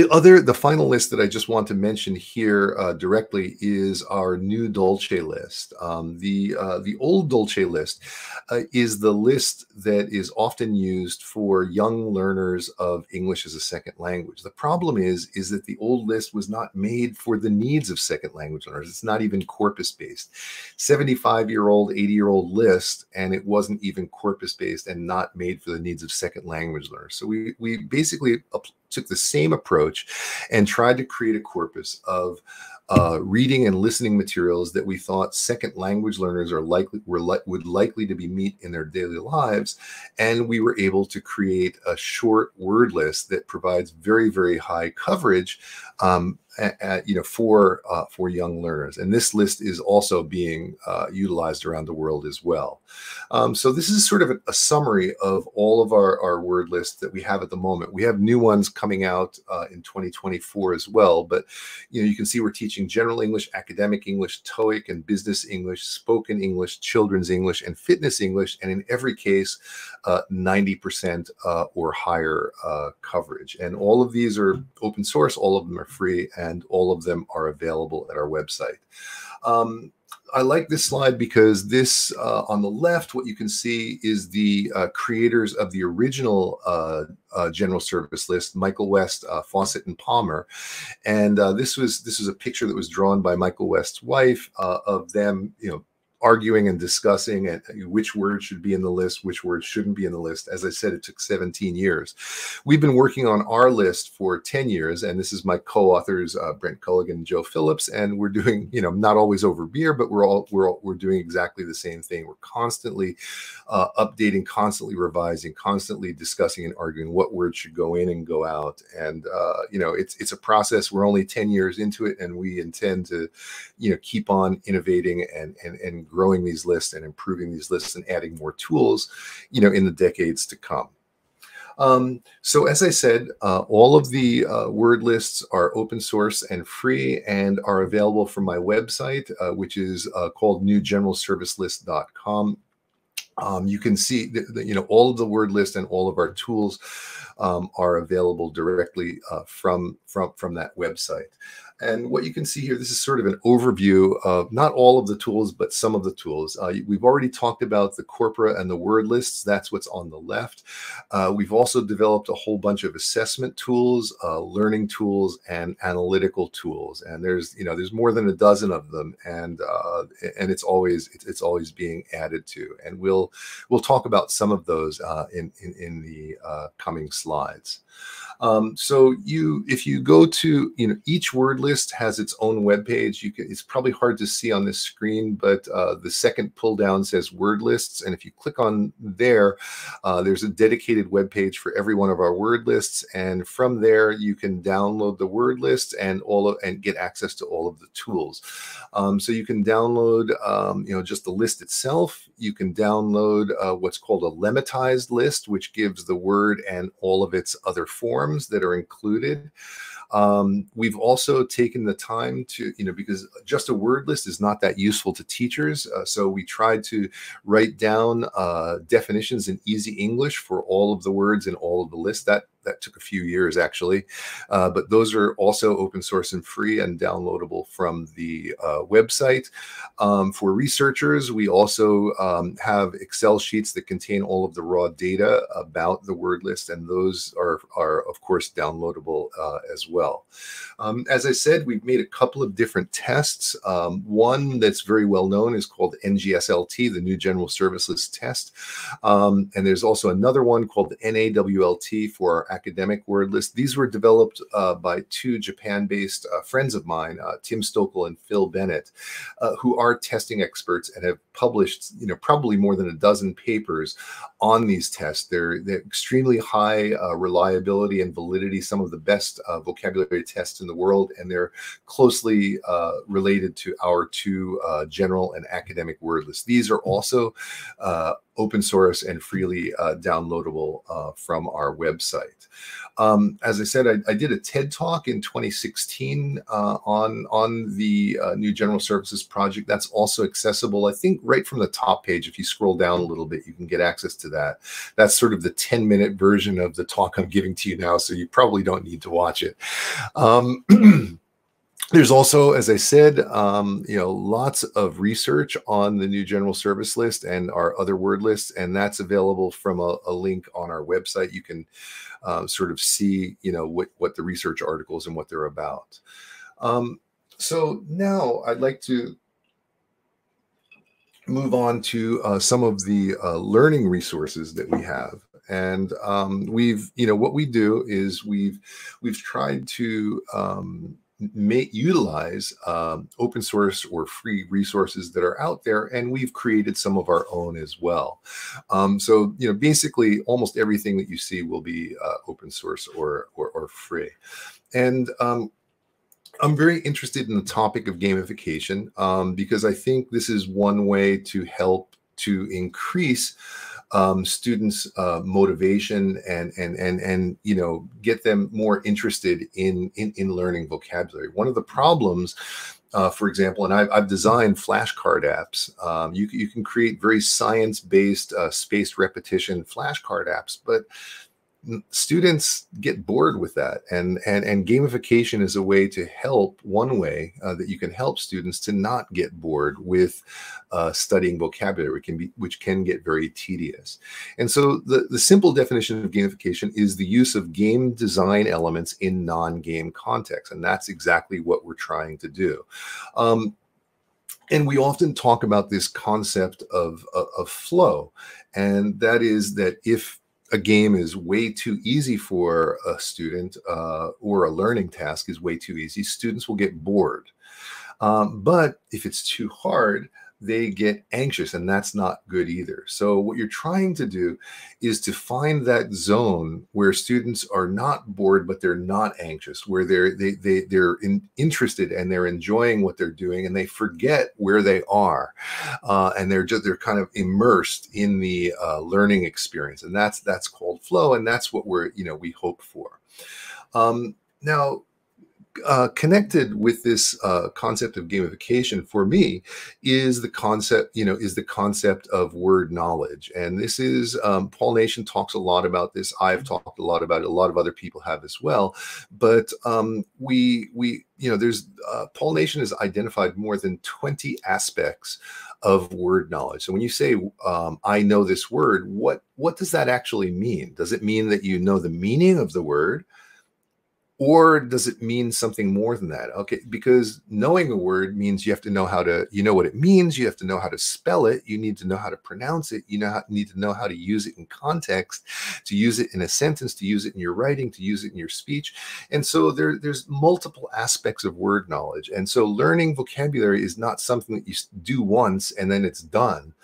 The other, the final list that I just want to mention here uh, directly is our new Dolce list. Um, the uh, the old Dolce list uh, is the list that is often used for young learners of English as a second language. The problem is, is that the old list was not made for the needs of second language learners. It's not even corpus-based. seventy-five-year-old, eighty-year-old list, and it wasn't even corpus-based and not made for the needs of second language learners. So we, we basically took the same approach and tried to create a corpus of uh, reading and listening materials that we thought second language learners are likely were li would likely to be meet in their daily lives. And we were able to create a short word list that provides very, very high coverage um, at, at, you know, for, uh, for young learners. And this list is also being uh, utilized around the world as well. Um, so this is sort of a, a summary of all of our, our word lists that we have at the moment. We have new ones coming out uh, in twenty twenty-four as well, but you know, you can see we're teaching general English, academic English, TOEIC and business English, spoken English, children's English, and fitness English, and in every case, uh, ninety percent uh, or higher uh, coverage. And all of these are open source, all of them are free, and all of them are available at our website. Um, I like this slide because this, uh, on the left, what you can see is the uh, creators of the original uh, uh, general service list, Michael West, uh, Faucett, and Palmer. And uh, this was this was a picture that was drawn by Michael West's wife uh, of them, you know, arguing and discussing and which words should be in the list, which words shouldn't be in the list. As I said, it took seventeen years. We've been working on our list for ten years, and this is my co-authors, uh, Brent Culligan and Joe Phillips, and we're doing, you know, not always over beer, but we're all we're all, we're doing exactly the same thing. We're constantly uh, updating, constantly revising, constantly discussing and arguing what words should go in and go out. And uh, you know, it's it's a process. We're only ten years into it, and we intend to, you know, keep on innovating and and and growing these lists and improving these lists and adding more tools, you know, in the decades to come. Um, so as I said, uh, all of the uh, word lists are open source and free and are available from my website, uh, which is uh, called new general service list dot com. Um, you can see that, that, you know, all of the word list and all of our tools um, are available directly uh, from, from, from that website. And what you can see here, this is sort of an overview of not all of the tools, but some of the tools. Uh, we've already talked about the corpora and the word lists. That's what's on the left. Uh, we've also developed a whole bunch of assessment tools, uh, learning tools, and analytical tools. And there's, you know, there's more than a dozen of them, and uh, and it's always it's, it's always being added to. And we'll we'll talk about some of those uh, in, in in the uh, coming slides. Um, so you, if you go to, you know, each word list has its own web page. You can, it's probably hard to see on this screen, but uh, the second pull down says word lists. And if you click on there, uh, there's a dedicated web page for every one of our word lists. And from there, you can download the word list and all of, and get access to all of the tools. Um, so you can download, um, you know, just the list itself. You can download uh, what's called a lemmatized list, which gives the word and all of its other forms that are included. Um, we've also taken the time to, you know, because just a word list is not that useful to teachers. Uh, so we tried to write down uh, definitions in easy English for all of the words in all of the lists. That That took a few years, actually. Uh, but those are also open source and free and downloadable from the uh, website. Um, for researchers, we also um, have Excel sheets that contain all of the raw data about the word list. And those are, are of course, downloadable uh, as well. Um, as I said, we've made a couple of different tests. Um, one that's very well known is called N G S L T, the New General Service List Test. Um, and there's also another one called the N A W L T for our academic word list. These were developed uh, by two Japan-based uh, friends of mine, uh, Tim Stokel and Phil Bennett, uh, who are testing experts and have published, you know, probably more than a dozen papers on these tests. They're, they're extremely high uh, reliability and validity, some of the best uh, vocabulary tests in the world, and they're closely uh, related to our two uh, general and academic word lists. These are also uh, open source and freely uh, downloadable uh, from our website. Um, as I said, I, I did a TED Talk in twenty sixteen uh, on, on the uh, New General Services project. That's also accessible, I think, right from the top page. If you scroll down a little bit, you can get access to that. That's sort of the ten minute version of the talk I'm giving to you now, so you probably don't need to watch it. Um, There's also, as I said, um, you know, lots of research on the New General Service List and our other word lists, and that's available from a, a link on our website. You can uh, sort of see, you know, what, what the research articles and what they're about. Um, so now I'd like to move on to uh, some of the uh, learning resources that we have. And um, we've, you know, what we do is we've, we've tried to um, May utilize um, open source or free resources that are out there, and we've created some of our own as well. Um, so, you know, basically, almost everything that you see will be uh, open source or or, or free. And um, I'm very interested in the topic of gamification um, because I think this is one way to help to increase um, students' uh, motivation and, and, and, and, you know, get them more interested in, in, in learning vocabulary. One of the problems, uh, for example, and I've, I've designed flashcard apps. Um, you, you can create very science-based uh, spaced repetition flashcard apps, but students get bored with that, and and and gamification is a way to help. One way uh, that you can help students to not get bored with uh, studying vocabulary, which can be which can get very tedious. And so the the simple definition of gamification is the use of game design elements in non-game contexts, and that's exactly what we're trying to do. Um, And we often talk about this concept of, of, of flow, and that is that if a game is way too easy for a student uh, or a learning task is way too easy, students will get bored. Um, but if it's too hard, they get anxious, and that's not good either. So what you're trying to do is to find that zone where students are not bored, but they're not anxious, where they're, they, they, they're in, interested and they're enjoying what they're doing, and they forget where they are. Uh, and they're just, they're kind of immersed in the uh, learning experience. And that's, that's called flow. And that's what we're, you know, we hope for. Um, now, Uh, connected with this uh, concept of gamification for me is the concept, you know, is the concept of word knowledge. And this is, um, Paul Nation talks a lot about this. I've talked a lot about it. A lot of other people have as well. But um, we, we, you know, there's, uh, Paul Nation has identified more than twenty aspects of word knowledge. So when you say, um, I know this word, what, what does that actually mean? Does it mean that you know the meaning of the word? Or does it mean something more than that? Okay, because knowing a word means you have to know how to, you know what it means, you have to know how to spell it, you need to know how to pronounce it, you know how, need to know how to use it in context, to use it in a sentence, to use it in your writing, to use it in your speech. And so there, there's multiple aspects of word knowledge. And so learning vocabulary is not something that you do once and then it's done.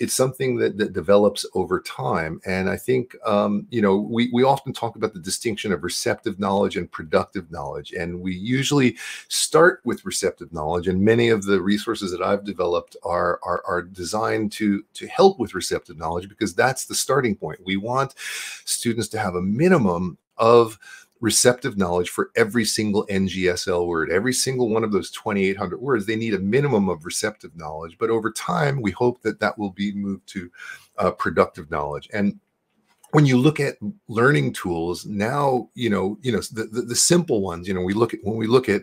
It's something that, that develops over time. And I think, um, you know, we, we often talk about the distinction of receptive knowledge and productive knowledge. And we usually start with receptive knowledge. And many of the resources that I've developed are, are, are designed to, to help with receptive knowledge, because that's the starting point. We want students to have a minimum of receptive knowledge for every single N G S L word, every single one of those twenty-eight hundred words. They need a minimum of receptive knowledge. But over time, we hope that that will be moved to uh, productive knowledge. And when you look at learning tools now, you know, you know, the, the, the simple ones, you know, we look at, when we look at,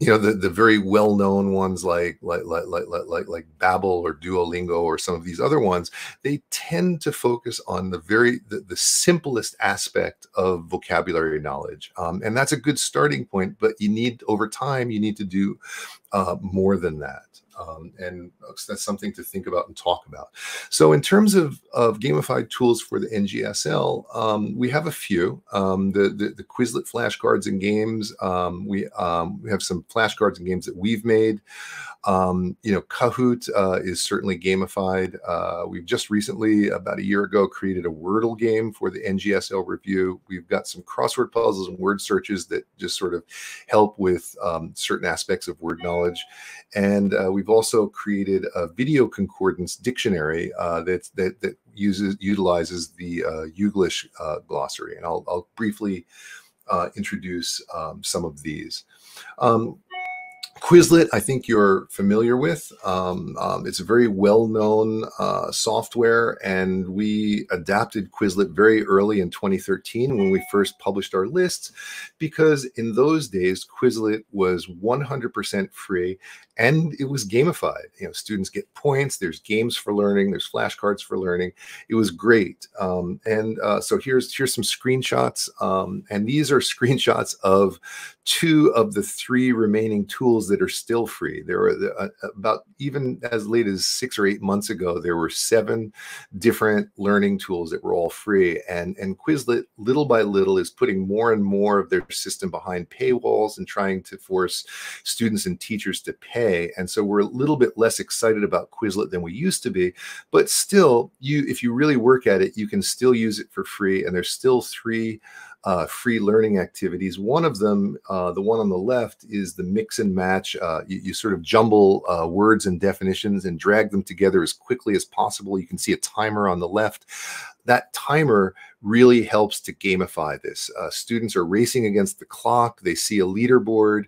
you know, the, the very well-known ones like, like, like, like, like, like Babbel or Duolingo or some of these other ones, they tend to focus on the very, the, the simplest aspect of vocabulary knowledge. Um, and that's a good starting point, but you need, over time, you need to do uh, more than that. Um, and that's something to think about and talk about. So in terms of, of gamified tools for the N G S L, um, we have a few. Um, the, the, the Quizlet flashcards and games. Um, we, um, we have some flashcards and games that we've made. Um, you know, Kahoot uh, is certainly gamified. Uh, we've just recently, about a year ago, created a Wordle game for the N G S L review. We've got some crossword puzzles and word searches that just sort of help with um, certain aspects of word knowledge. And uh, we've also created a video concordance dictionary uh, that, that, that uses, utilizes the uh, YouGlish uh, glossary. And I'll, I'll briefly uh, introduce um, some of these. Um, Quizlet, I think you're familiar with. Um, um, it's a very well-known uh, software, and we adapted Quizlet very early in twenty thirteen when we first published our lists, because in those days, Quizlet was one hundred percent free, and it was gamified. You know, students get points, there's games for learning, there's flashcards for learning. It was great. Um, and uh, so here's, here's some screenshots, um, and these are screenshots of two of the three remaining tools that are still free. There were uh, about, even as late as six or eight months ago, there were seven different learning tools that were all free. And, and Quizlet, little by little, is putting more and more of their system behind paywalls and trying to force students and teachers to pay. And so we're a little bit less excited about Quizlet than we used to be. But still, you, if you really work at it, you can still use it for free. And there's still three Uh, free learning activities. One of them, uh, the one on the left, is the mix and match. Uh, you, you sort of jumble uh, words and definitions and drag them together as quickly as possible. You can see a timer on the left. That timer really helps to gamify this. Uh, students are racing against the clock. They see a leaderboard.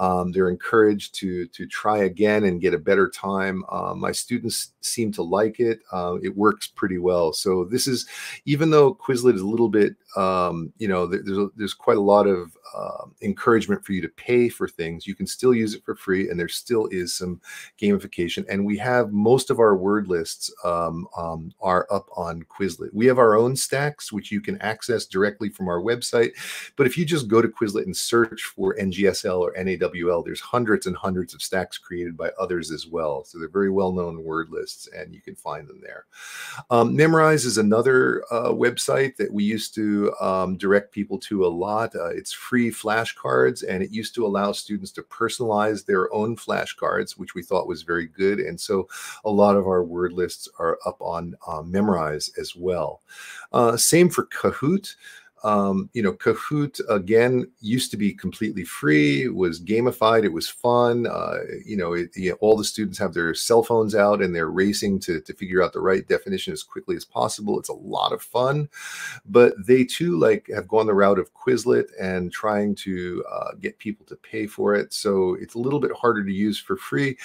Um, they're encouraged to, to try again and get a better time. Uh, my students seem to like it. Uh, it works pretty well. So this is, even though Quizlet is a little bit, um, you know, there's, there's quite a lot of uh, encouragement for you to pay for things. You can still use it for free, and there still is some gamification. And we have most of our word lists um, um, are up on Quizlet. We have our own stacks, which you can access directly from our website. But if you just go to Quizlet and search for N G S L or N A W L, there's hundreds and hundreds of stacks created by others as well. So they're very well-known word lists, and you can find them there. Um, Memrise is another uh, website that we used to um, direct people to a lot. Uh, it's free flashcards, and it used to allow students to personalize their own flashcards, which we thought was very good. And so a lot of our word lists are up on uh, Memrise as well. Uh, same for Kahoot. Um, you know, Kahoot, again, used to be completely free, was gamified, it was fun. Uh, you know, it, you know, all the students have their cell phones out and they're racing to, to figure out the right definition as quickly as possible. It's a lot of fun. But they, too, like, have gone the route of Quizlet and trying to uh, get people to pay for it. So it's a little bit harder to use for free,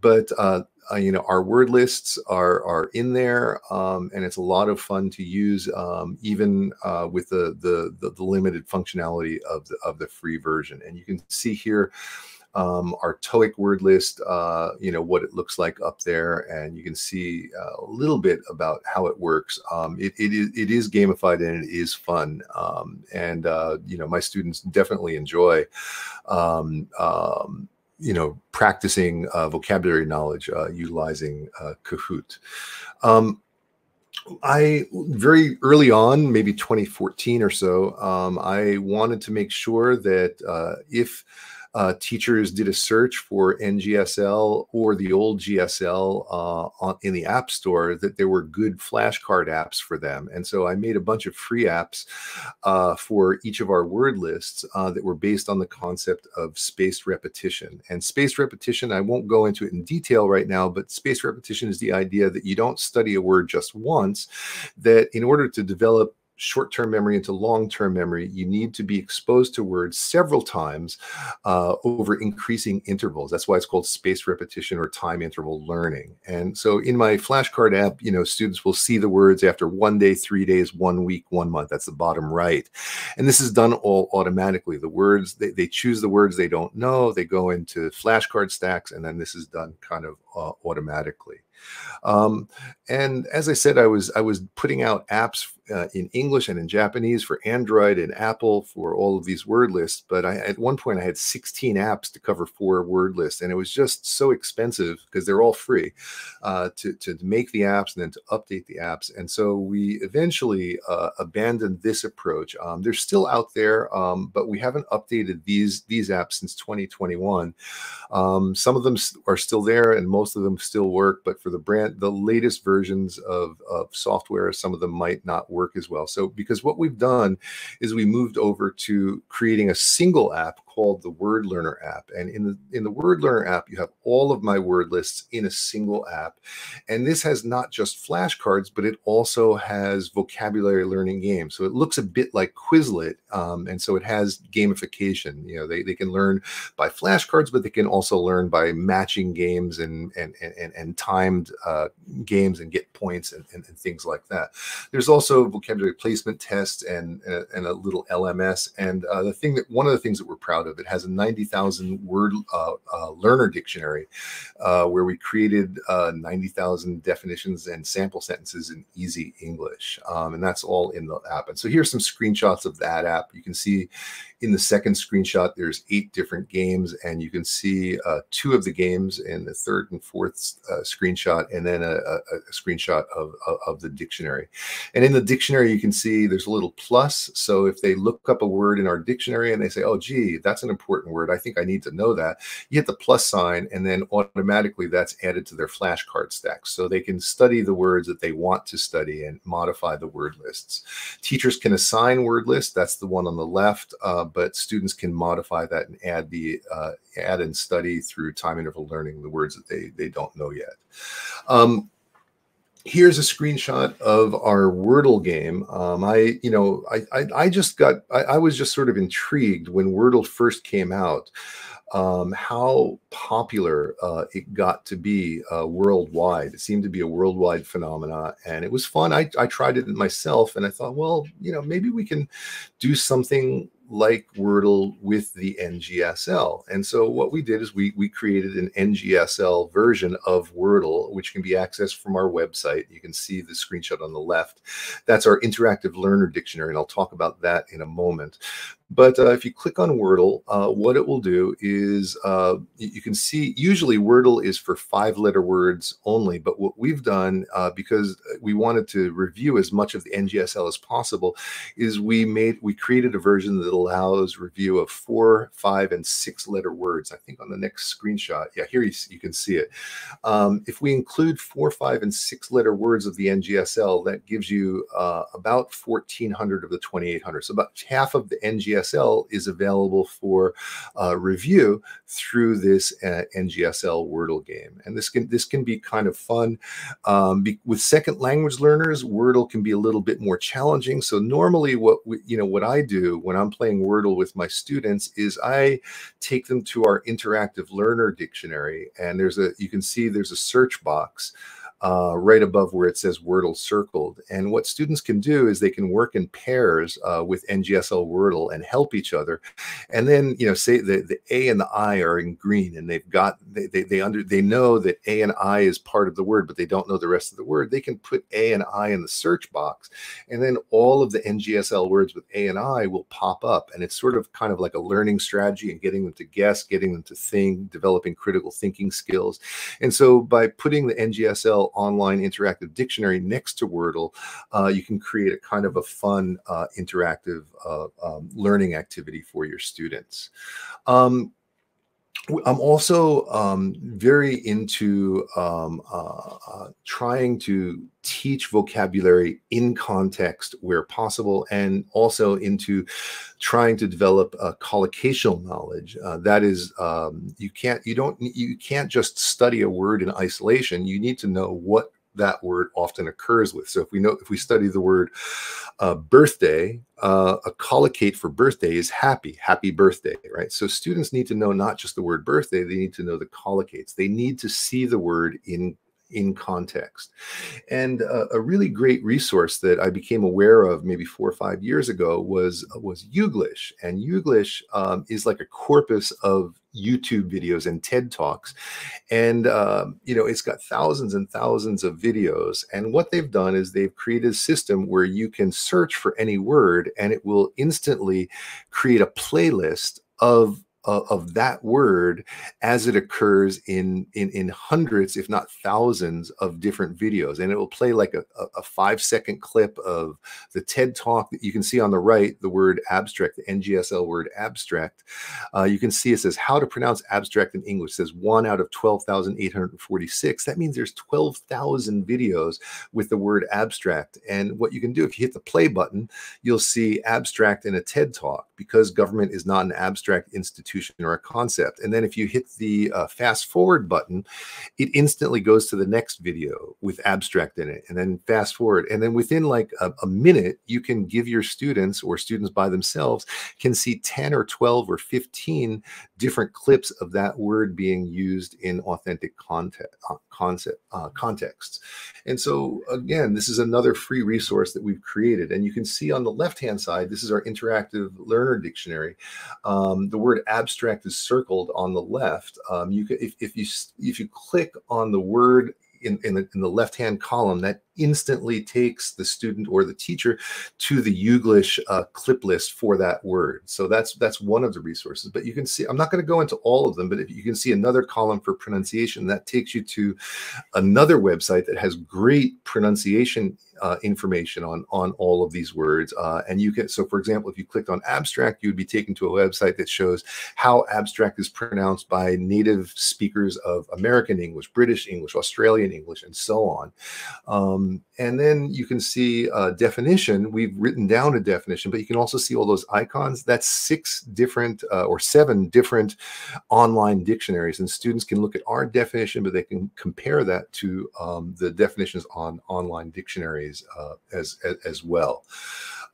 but uh, Uh, you know, our word lists are are in there, um, and it's a lot of fun to use, um, even uh, with the, the the the limited functionality of the of the free version. And you can see here um, our TOEIC word list, uh, you know, what it looks like up there, and you can see a little bit about how it works. Um, it it is it is gamified and it is fun, um, and uh, you know, my students definitely enjoy. Um, um, you know, practicing uh, vocabulary knowledge, uh, utilizing uh, Kahoot. Um, I very early on, maybe twenty fourteen or so, um, I wanted to make sure that uh, if Uh, teachers did a search for N G S L or the old G S L uh, on, in the app store, that there were good flashcard apps for them. And so I made a bunch of free apps uh, for each of our word lists uh, that were based on the concept of spaced repetition. And spaced repetition, I won't go into it in detail right now, but spaced repetition is the idea that you don't study a word just once, that in order to develop short-term memory into long-term memory, you need to be exposed to words several times uh, over increasing intervals. That's why it's called spaced repetition or time interval learning. And so in my flashcard app, you know, students will see the words after one day, three days, one week, one month. That's the bottom right. And this is done all automatically. The words, they, they choose the words they don't know, they go into flashcard stacks, and then this is done kind of uh, automatically. Um, and as I said, I was I was putting out apps uh, in English and in Japanese for Android and Apple for all of these word lists. But I, at one point, I had sixteen apps to cover four word lists, and it was just so expensive because they're all free uh, to to make the apps and then to update the apps. And so we eventually uh, abandoned this approach. Um, they're still out there, um, but we haven't updated these these apps since twenty twenty-one. Um, some of them are still there, and most of them still work, but for the brand, the latest versions of, of software, some of them might not work as well. So because what we've done is we moved over to creating a single app called the Word Learner app. And in the, in the Word Learner app, you have all of my word lists in a single app. And this has not just flashcards, but it also has vocabulary learning games. So it looks a bit like Quizlet. Um, and so it has gamification. You know, they, they can learn by flashcards, but they can also learn by matching games and, and, and, and time Uh, games and get points and, and, and things like that. There's also vocabulary placement tests and and a little L M S. And uh, the thing that one of the things that we're proud of, it has a ninety thousand word uh, uh, learner dictionary uh, where we created uh, ninety thousand definitions and sample sentences in easy English, um, and that's all in the app. And so here's some screenshots of that app. You can see in the second screenshot there's eight different games, and you can see uh, two of the games in the third and fourth uh, screenshot. And then a, a, a screenshot of, of, of the dictionary. And in the dictionary, you can see there's a little plus. So if they look up a word in our dictionary and they say, oh, gee, that's an important word, I think I need to know that, you hit the plus sign, and then automatically that's added to their flashcard stacks. So they can study the words that they want to study and modify the word lists. Teachers can assign word lists. That's the one on the left. Uh, but students can modify that and add the uh, add and study through time interval learning the words that they, they don't know yet. Um, here's a screenshot of our Wordle game. Um, I, you know, I, I, I just got, I, I was just sort of intrigued when Wordle first came out, um, how popular uh, it got to be uh, worldwide. It seemed to be a worldwide phenomena, and it was fun. I, I tried it myself, and I thought, well, you know, maybe we can do something like Wordle with the N G S L. And so what we did is we, we created an N G S L version of Wordle, which can be accessed from our website. You can see the screenshot on the left. That's our interactive learner dictionary, and I'll talk about that in a moment. But uh, if you click on Wordle, uh, what it will do is uh, you can see usually Wordle is for five-letter words only. But what we've done, uh, because we wanted to review as much of the N G S L as possible, is we made we created a version that allows review of four, five, and six-letter words. I think on the next screenshot, yeah, here you, you can see it. Um, if we include four, five, and six-letter words of the N G S L, that gives you uh, about fourteen hundred of the twenty-eight hundred. So about half of the N G S L is available for uh, review through this uh, N G S L Wordle game, and this can this can be kind of fun. Um, be, with second language learners, Wordle can be a little bit more challenging. So normally, what we, you know, what I do when I'm playing Wordle with my students is I take them to our interactive learner dictionary, and there's a you can see there's a search box Uh, right above where it says Wordle circled. And what students can do is they can work in pairs uh, with N G S L Wordle and help each other. And then, you know, say the, the A and the I are in green, and they've got, they, they, they, under, they know that A and I is part of the word, but they don't know the rest of the word. They can put A and I in the search box, and then all of the N G S L words with A and I will pop up. And it's sort of kind of like a learning strategy and getting them to guess, getting them to think, developing critical thinking skills. And so by putting the N G S L online interactive dictionary next to Wordle, uh, you can create a kind of a fun uh, interactive uh, um, learning activity for your students. Um, I'm also um, very into um, uh, uh, trying to teach vocabulary in context where possible, and also into trying to develop a collocational knowledge. Uh, that is, um, you can't, you don't, you can't just study a word in isolation. You need to know what that word often occurs with. So if we know, if we study the word uh, birthday, uh, a collocate for birthday is happy, happy birthday, right? So students need to know not just the word birthday, they need to know the collocates. They need to see the word in in context. And uh, a really great resource that I became aware of maybe four or five years ago was, was YouGlish. And YouGlish um, is like a corpus of YouTube videos and TED Talks. And, um, you know, it's got thousands and thousands of videos. And what they've done is they've created a system where you can search for any word, and it will instantly create a playlist of of that word as it occurs in, in, in hundreds, if not thousands, of different videos. And it will play like a, a five-second clip of the TED Talk that you can see on the right, the word abstract, the N G S L word abstract. Uh, you can see it says, how to pronounce abstract in English. It says one out of twelve thousand eight hundred forty-six. That means there's twelve thousand videos with the word abstract. And what you can do, if you hit the play button, you'll see abstract in a TED Talk, because government is not an abstract institution or a concept. And then if you hit the uh, fast forward button, it instantly goes to the next video with abstract in it, and then fast forward. And then within like a, a minute, you can give your students, or students by themselves can see ten or twelve or fifteen different clips of that word being used in authentic context, uh, concept, uh, contexts. And so again, this is another free resource that we've created. And you can see on the left-hand side, this is our interactive learner dictionary. Um, the word abstract Abstract is circled on the left. Um, you can, if, if you if you click on the word in, in the, in the left-hand column, that instantly takes the student or the teacher to the YouGlish uh, clip list for that word. So that's that's one of the resources. But you can see, I'm not going to go into all of them, but if you can see another column for pronunciation, that takes you to another website that has great pronunciation uh, information on on all of these words. Uh, and you can, so for example, if you clicked on abstract, you would be taken to a website that shows how abstract is pronounced by native speakers of American English, British English, Australian English, and so on. Um, And then you can see uh, definition. We've written down a definition, but you can also see all those icons. That's six different uh, or seven different online dictionaries. And students can look at our definition, but they can compare that to um, the definitions on online dictionaries uh, as, as, as well.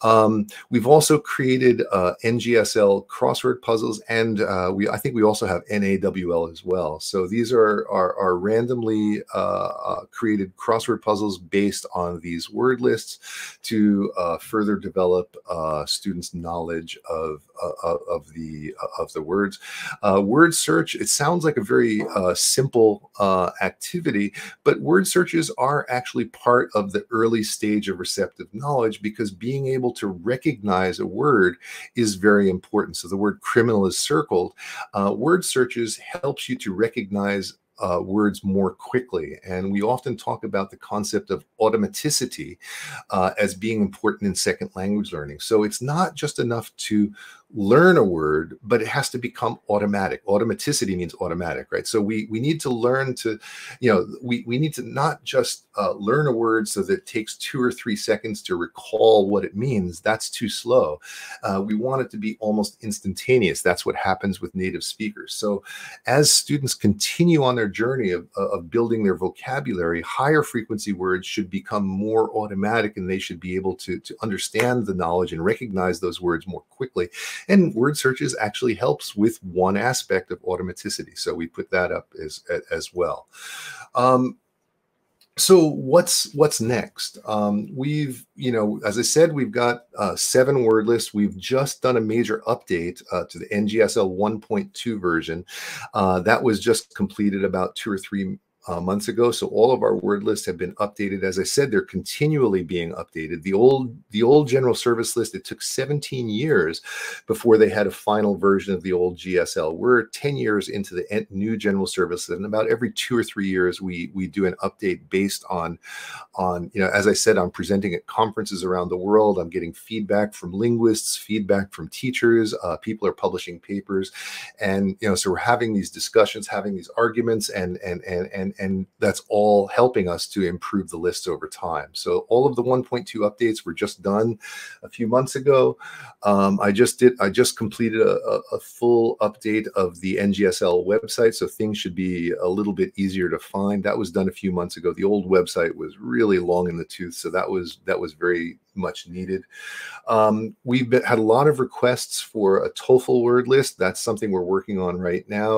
Um, we've also created uh, N G S L crossword puzzles, and uh, we I think we also have N A W L as well. So these are, are, are randomly uh, uh, created crossword puzzles based on these word lists to uh, further develop uh, students' knowledge of uh, of the uh, of the words. Uh, word search, it sounds like a very uh, simple uh, activity, but word searches are actually part of the early stage of receptive knowledge, because being able to recognize a word is very important. So the word criminal is circled. Uh, word searches helps you to recognize Uh, words more quickly. And we often talk about the concept of automaticity uh, as being important in second language learning. So it's not just enough to learn a word, but it has to become automatic. Automaticity means automatic, right? So we, we need to learn to, you know, we, we need to not just uh, learn a word so that it takes two or three seconds to recall what it means. That's too slow. Uh, we want it to be almost instantaneous. That's what happens with native speakers. So as students continue on their journey of, of building their vocabulary, higher frequency words should become more automatic, and they should be able to, to understand the knowledge and recognize those words more quickly. And word searches actually helps with one aspect of automaticity. So we put that up as, as well. Um, So what's what's next? Um, we've, you know, as I said, we've got uh, seven word lists. We've just done a major update uh, to the N G S L one point two version. Uh, that was just completed about two or three Uh, months ago. So all of our word lists have been updated. As I said, they're continually being updated. The old the old general service list, it took seventeen years before they had a final version of the old G S L. We're ten years into the new general service, and about every two or three years we we do an update based on on you know, as I said, I'm presenting at conferences around the world. I'm getting feedback from linguists, feedback from teachers. Uh, people are publishing papers, and you know, so we're having these discussions, having these arguments, and and and and And that's all helping us to improve the list over time. So all of the one point two updates were just done a few months ago. Um, I just did. I just completed a, a full update of the N G S L website, so things should be a little bit easier to find. That was done a few months ago. The old website was really long in the tooth, so that was that was very much needed. Um, we've been, had a lot of requests for a TOEFL word list. That's something we're working on right now.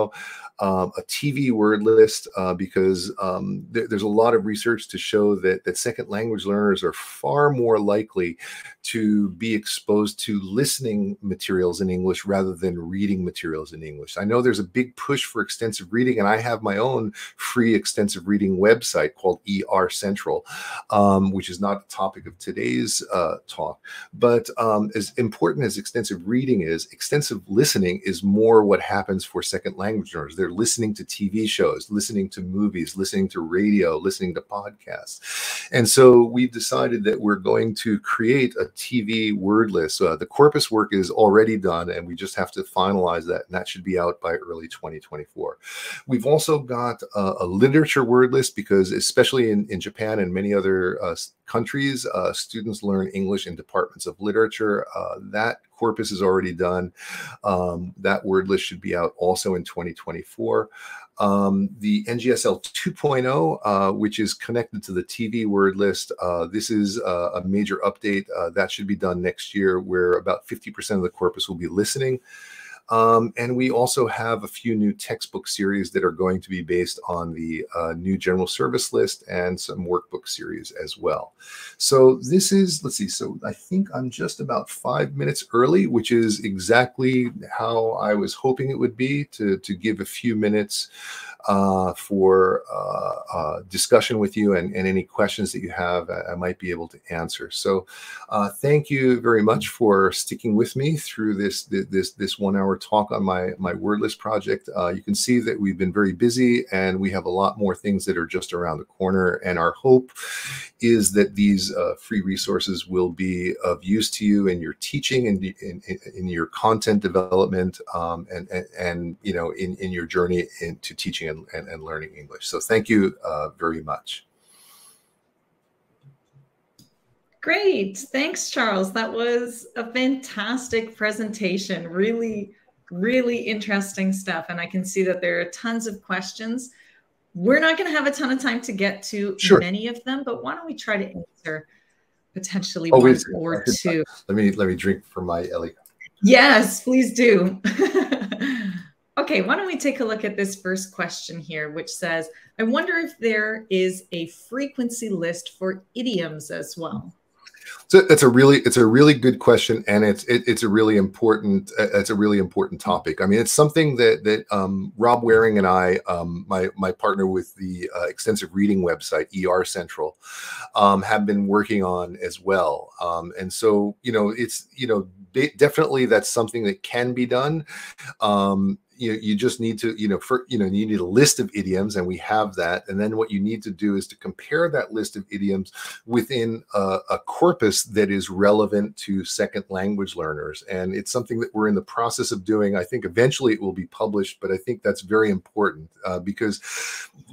Um, a T V word list, uh, because um, th there's a lot of research to show that, that second language learners are far more likely to be exposed to listening materials in English rather than reading materials in English. I know there's a big push for extensive reading, and I have my own free extensive reading website called E R Central, um, which is not the topic of today's Uh, talk. But um, as important as extensive reading is, extensive listening is more what happens for second language learners. They're listening to T V shows, listening to movies, listening to radio, listening to podcasts. And so we've decided that we're going to create a T V word list. Uh, the corpus work is already done, and we just have to finalize that, and that should be out by early twenty twenty-four. We've also got uh, a literature word list, because especially in, in Japan and many other uh, countries, uh, students learn English in departments of literature. Uh, that corpus is already done. Um, that word list should be out also in twenty twenty-four. Um, the N G S L two point oh, uh, which is connected to the T V word list, uh, this is uh, a major update. Uh, that should be done next year, where about fifty percent of the corpus will be listening. Um, and we also have a few new textbook series that are going to be based on the uh, new general service list, and some workbook series as well. So this is, let's see, so I think I'm just about five minutes early, which is exactly how I was hoping it would be, to, to give a few minutes uh, for uh, uh, discussion with you, and, and any questions that you have, I, I might be able to answer. So uh, thank you very much for sticking with me through this, this, this one hour talk on my my word list project. Uh, you can see that we've been very busy, and we have a lot more things that are just around the corner, and our hope is that these uh, free resources will be of use to you in your teaching, and in, in, in your content development, um, and, and and you know, in in your journey into teaching and, and, and learning English. So thank you uh, very much. Great. Thanks, Charles. That was a fantastic presentation. Really, really interesting stuff. And I can see that there are tons of questions. We're not going to have a ton of time to get to sure. many of them, but why don't we try to answer potentially oh, one or two. Let me let me drink for my Ellie. Yes, please do. Okay, why don't we take a look at this first question here, which says, I wonder if there is a frequency list for idioms as well. So it's a really, it's a really good question, and it's it, it's a really important, it's a really important topic. I mean, it's something that that um, Rob Waring and I, um, my my partner with the uh, extensive reading website E R Central, um, have been working on as well. Um, and so you know, it's you know, definitely that's something that can be done. Um, You, you just need to, you know, for, you know, you need a list of idioms, and we have that. And then what you need to do is to compare that list of idioms within a, a corpus that is relevant to second language learners. And it's something that we're in the process of doing. I think eventually it will be published, but I think that's very important uh, because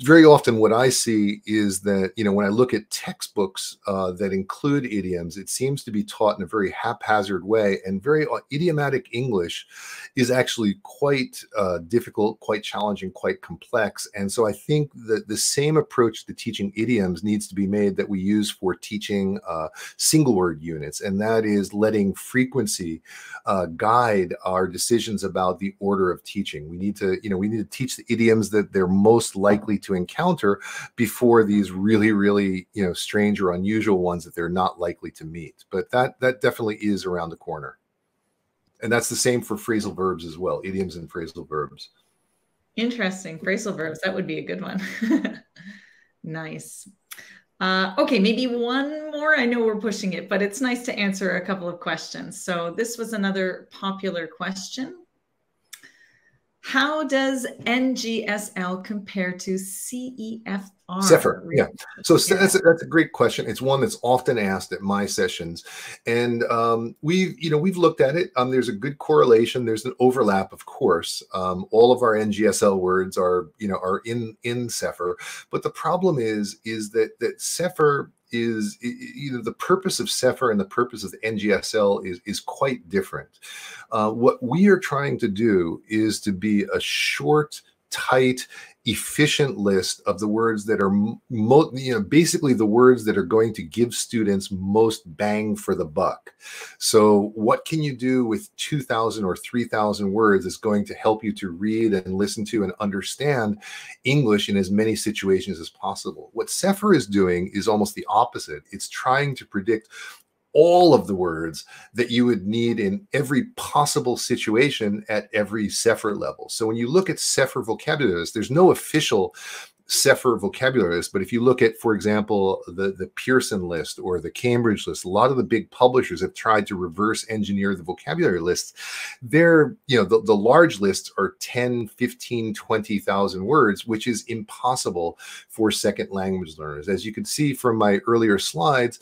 very often what I see is that, you know, when I look at textbooks uh, that include idioms, it seems to be taught in a very haphazard way, and very uh, idiomatic English is actually quite Uh, difficult, quite challenging, quite complex. And so I think that the same approach to teaching idioms needs to be made that we use for teaching uh, single word units. And that is letting frequency uh, guide our decisions about the order of teaching. We need to, you know, we need to teach the idioms that they're most likely to encounter before these really, really, you know, strange or unusual ones that they're not likely to meet. But that, that definitely is around the corner. And that's the same for phrasal verbs as well, idioms and phrasal verbs. Interesting, phrasal verbs, that would be a good one. Nice. Uh, okay, maybe one more. I know we're pushing it, but it's nice to answer a couple of questions. So this was another popular question. How does N G S L compare to C E F R? C E F R, yeah. So yeah. That's, a, that's a great question. It's one that's often asked at my sessions, and um, we've you know we've looked at it. Um, there's a good correlation. There's an overlap, of course. Um, all of our N G S L words are you know are in in C E F R, but the problem is is that that C E F R. Is you know the purpose of C E F R and the purpose of the N G S L is is quite different. Uh, what we are trying to do is to be a short, tight, efficient list of the words that are mo you know basically the words that are going to give students most bang for the buck. So what can you do with two thousand or three thousand words is going to help you to read and listen to and understand English in as many situations as possible. What C E F R is doing is almost the opposite. It's trying to predict all of the words that you would need in every possible situation at every C E F R level. So when you look at C E F R vocabularies, there's no official C E F R vocabularies, but if you look at, for example, the, the Pearson list or the Cambridge list, a lot of the big publishers have tried to reverse engineer the vocabulary lists. They're, you know, the, the large lists are ten, fifteen, twenty thousand words, which is impossible for second language learners. As you can see from my earlier slides,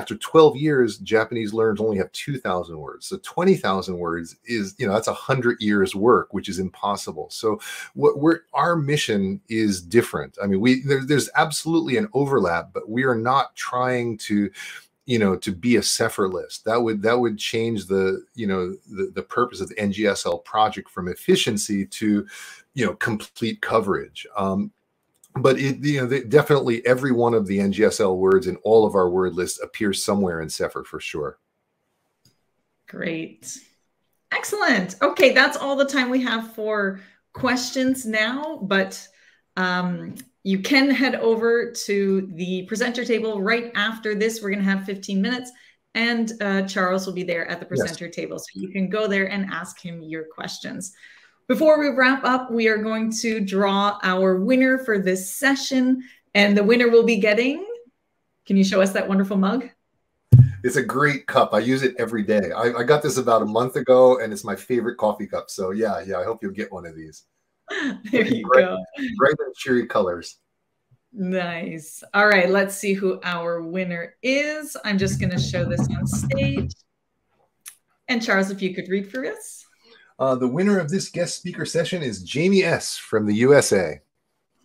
after twelve years, Japanese learners only have two thousand words. So twenty thousand words is, you know, that's one hundred years work, which is impossible. So what we're, our mission is different. I mean, we there, there's absolutely an overlap, but we are not trying to, you know, to be a C E F R list. That would, that would change the, you know, the, the purpose of the N G S L project from efficiency to, you know, complete coverage. Um, But it, you know, definitely every one of the N G S L words in all of our word lists appears somewhere in C E F R for sure. Great. Excellent. Okay, that's all the time we have for questions now, but um, you can head over to the presenter table right after this. We're going to have fifteen minutes, and uh, Charles will be there at the presenter yes. table, so you can go there and ask him your questions. Before we wrap up, we are going to draw our winner for this session, and the winner will be getting, can you show us that wonderful mug? It's a great cup. I use it every day. I, I got this about a month ago, and it's my favorite coffee cup. So yeah, yeah, I hope you'll get one of these. There you bright, go. Bright and cheery colors. Nice. All right, let's see who our winner is. I'm just going to show this on stage. And Charles, if you could read for us. Uh, the winner of this guest speaker session is Jamie S. from the U S A.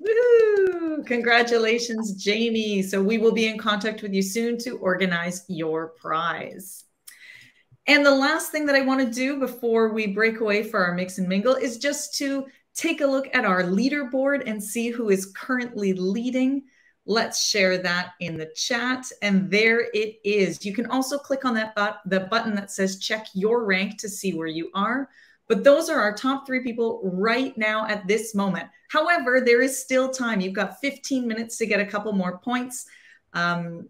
Woo! Congratulations, Jamie. So we will be in contact with you soon to organize your prize. And the last thing that I want to do before we break away for our mix and mingle is just to take a look at our leaderboard and see who is currently leading. Let's share that in the chat. And there it is. You can also click on that bu- the button that says check your rank to see where you are. But those are our top three people right now at this moment. However, there is still time. You've got fifteen minutes to get a couple more points. Um,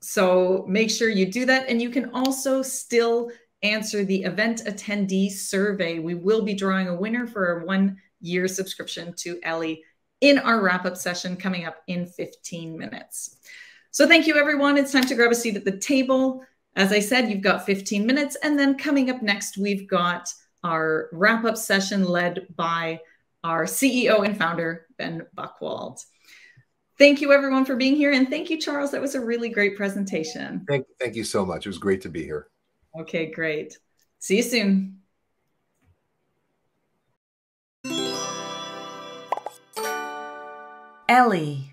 so make sure you do that. And you can also still answer the event attendee survey. We will be drawing a winner for our one-year subscription to Ellie in our wrap-up session coming up in fifteen minutes. So thank you, everyone. It's time to grab a seat at the table. As I said, you've got fifteen minutes. And then coming up next, we've got our wrap-up session led by our C E O and founder, Ben Buchwald. Thank you, everyone, for being here. And thank you, Charles. That was a really great presentation. Thank, thank you so much. It was great to be here. Okay, great. See you soon. Ellie.